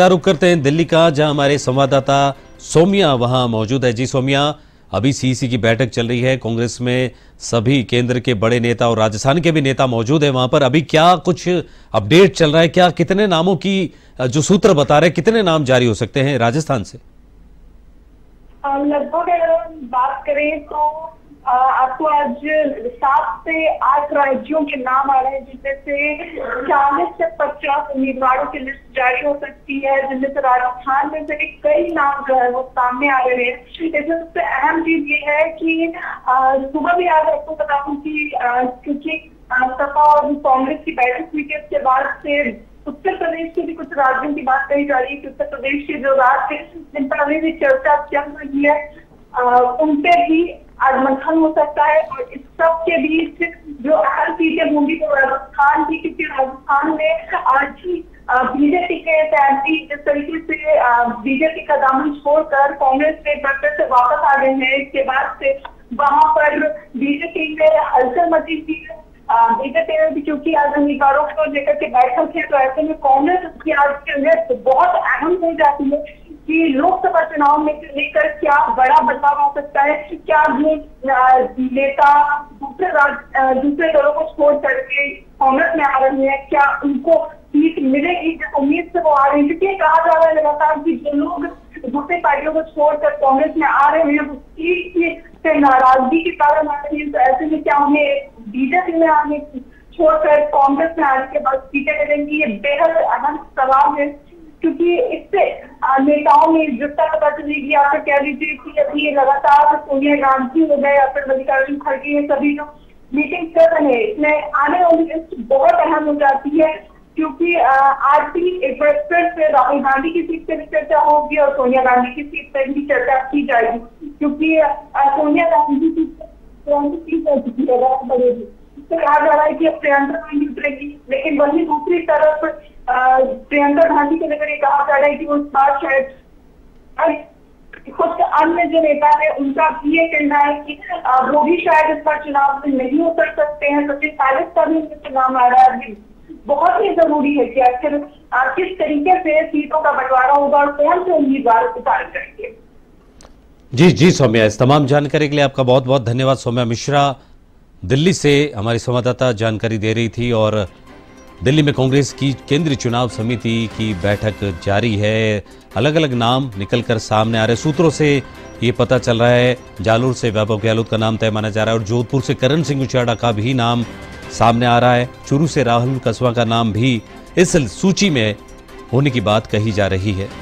रुक करते हैं दिल्ली का, जहां हमारे संवाददाता सोमिया वहां मौजूद है। जी सोमिया, अभी सीसी की बैठक चल रही है, कांग्रेस में सभी केंद्र के बड़े नेता और राजस्थान के भी नेता मौजूद है। वहां पर अभी क्या कुछ अपडेट चल रहा है, क्या कितने नामों की जो सूत्र बता रहे कितने नाम जारी हो सकते हैं राजस्थान से? लगभग अगर हम बात करें तो आपको आज 7 से 8 राज्यों के नाम आ रहे हैं, जिनमें से 40 से 50 उम्मीदवारों की लिस्ट जारी हो सकती है, जिनमें से राजस्थान में से भी कई नाम जो है वो सामने आ रहे हैं। इसमें सबसे अहम चीज ये है कि सुबह भी आज आपको बताऊं कि क्योंकि सपा और कांग्रेस की बैठक हुई थी, उसके बाद से उत्तर प्रदेश के भी कुछ राज्यों की बात कही जा रही है कि उत्तर प्रदेश के जो राज्य जिन पर अभी भी चर्चा चल रही है उन पर भी आज मंथन हो सकता है। और इस सब के बीच जो अहम सीटें होंगी वो राजस्थान की, क्योंकि राजस्थान में आज ही बीजेपी के एमपी जिस तरीके से बीजेपी का दामन छोड़कर कांग्रेस में बरतर से वापस आ गए हैं, इसके बाद से वहां पर बीजेपी ने हलचल मची थी। बीजेपी में भी क्योंकि आज उम्मीदवारों को लेकर के बैठक है, तो ऐसे में कांग्रेस की आज की लिस्ट बहुत अहम हो जाती है कि लोकसभा चुनाव में लेकर क्या बड़ा बदलाव आ सकता है, क्या नेता दूसरे दलों को छोड़ करके कांग्रेस में आ रहे हैं, क्या उनको सीट मिलेगी जिस उम्मीद से वो आ रही है। क्योंकि कहा जा रहा है लगातार कि जो लोग दूसरे पार्टियों को छोड़कर कांग्रेस में आ रहे हैं वो सीट से नाराजगी के कारण आ रही है, तो ऐसे में क्या उन्हें बीजेपी में आने छोड़कर कांग्रेस में आने के बाद सीटें मिलेंगी, ये बेहद अहम सवाल है। क्योंकि इससे नेताओं में जुटता पता चलेगी, या फिर कह लीजिए कि अभी लगातार सोनिया गांधी हो गए या फिर मल्लिकार्जुन खड़गे, ये सभी जो मीटिंग कर रहे हैं इसमें आने वाली लिस्ट बहुत अहम हो जाती है। क्योंकि आज भी एक बार फिर से राहुल गांधी की सीट पर भी चर्चा होगी और सोनिया गांधी की सीट पर भी चर्चा की जाएगी, क्योंकि सोनिया गांधी की सीट हो चुकी है बढ़ेगी, तो कहा जा रहा है कि अब प्रियंका गांधी उतरेगी। लेकिन वही दूसरी तरफ प्रियंका गांधी के लेकर ये कहा जा रहा है कि वो इस बार शायद कुछ अन्य जो नेता है उनका भी ये कहना है कि वो भी शायद इस बार चुनाव में नहीं उतर सकते हैं, तो पायलट का भी उनके नाम आ रहा है। बहुत ही जरूरी है कि आखिर किस तरीके से सीटों का बंटवारा होगा और कौन से उम्मीदवार उतार करेंगे। जी जी सौम्या, इस तमाम जानकारी के लिए आपका बहुत बहुत धन्यवाद। सौम्या मिश्रा दिल्ली से हमारी संवाददाता जानकारी दे रही थी। और दिल्ली में कांग्रेस की केंद्रीय चुनाव समिति की बैठक जारी है, अलग अलग नाम निकलकर सामने आ रहे। सूत्रों से ये पता चल रहा है जालोर से वैभव गहलोत का नाम तय माना जा रहा है और जोधपुर से करण सिंह उछाड़ा का भी नाम सामने आ रहा है। चूरू से राहुल कस्वा का नाम भी इस सूची में होने की बात कही जा रही है।